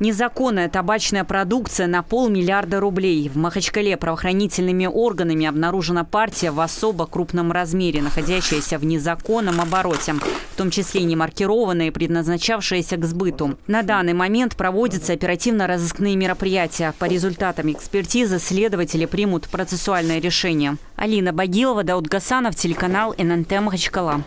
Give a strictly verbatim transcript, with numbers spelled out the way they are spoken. Незаконная табачная продукция на полмиллиарда рублей. В Махачкале правоохранительными органами обнаружена партия в особо крупном размере, находящаяся в незаконном обороте, в том числе и немаркированная, предназначавшаяся к сбыту. На данный момент проводятся оперативно-розыскные мероприятия. По результатам экспертизы следователи примут процессуальное решение. Алина Богилова, Даут Гасанов, телеканал эн эн тэ Махачкала.